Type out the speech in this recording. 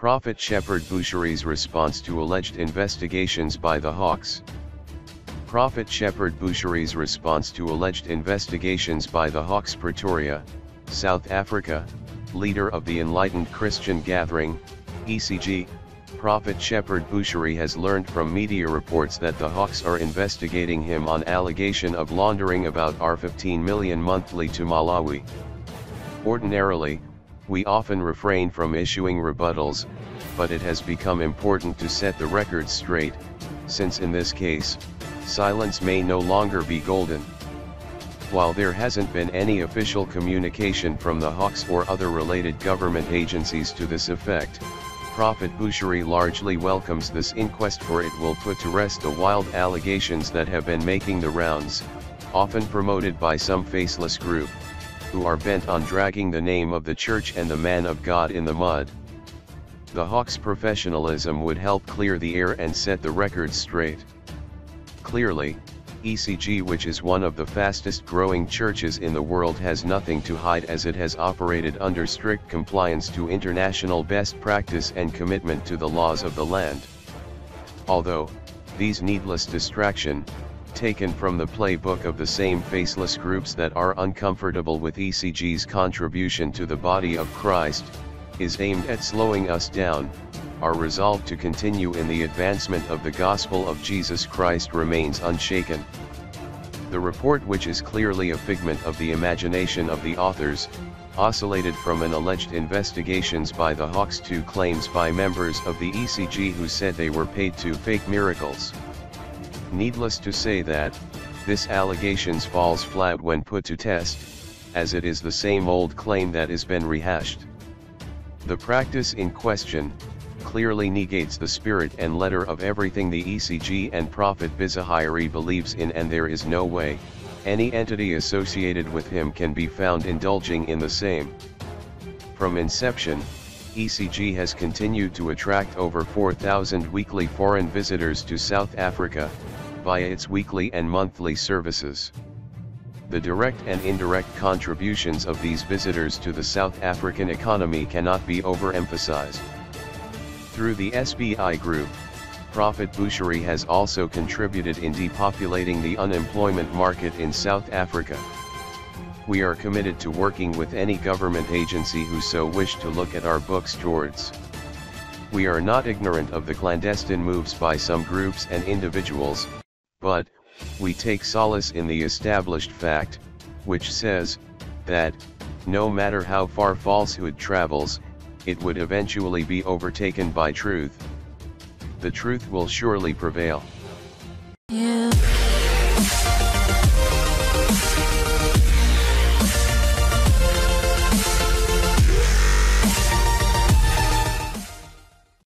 Prophet Shepherd Bushiri's response to alleged investigations by the Hawks. Prophet Shepherd Bushiri's response to alleged investigations by the Hawks. Pretoria, South Africa, leader of the Enlightened Christian Gathering, ECG, Prophet Shepherd Bushiri has learned from media reports that the Hawks are investigating him on allegation of laundering about R$15 million monthly to Malawi. Ordinarily, we often refrain from issuing rebuttals, but it has become important to set the record straight, since in this case, silence may no longer be golden. While there hasn't been any official communication from the Hawks or other related government agencies to this effect, Prophet Bushiri largely welcomes this inquest, for it will put to rest the wild allegations that have been making the rounds, often promoted by some faceless group, who are bent on dragging the name of the church and the man of God in the mud. The Hawks' professionalism would help clear the air and set the record straight. Clearly, ECG, which is one of the fastest growing churches in the world, has nothing to hide, as it has operated under strict compliance to international best practice and commitment to the laws of the land. Although, these needless distraction, taken from the playbook of the same faceless groups that are uncomfortable with ECG's contribution to the body of Christ, is aimed at slowing us down, our resolve to continue in the advancement of the gospel of Jesus Christ remains unshaken. The report, which is clearly a figment of the imagination of the authors, oscillated from an alleged investigations by the Hawks to claims by members of the ECG who said they were paid to fake miracles. Needless to say that, this allegations falls flat when put to test, as it is the same old claim that has been rehashed. The practice in question clearly negates the spirit and letter of everything the ECG and Prophet Bushiri believes in, and there is no way any entity associated with him can be found indulging in the same. From inception, ECG has continued to attract over 4,000 weekly foreign visitors to South Africa via its weekly and monthly services. The direct and indirect contributions of these visitors to the South African economy cannot be overemphasized. Through the SBI group, Prophet Bushiri has also contributed in depopulating the unemployment market in South Africa. We are committed to working with any government agency who so wish to look at our books towards. We are not ignorant of the clandestine moves by some groups and individuals, but we take solace in the established fact, which says that no matter how far falsehood travels, it would eventually be overtaken by truth. The truth will surely prevail.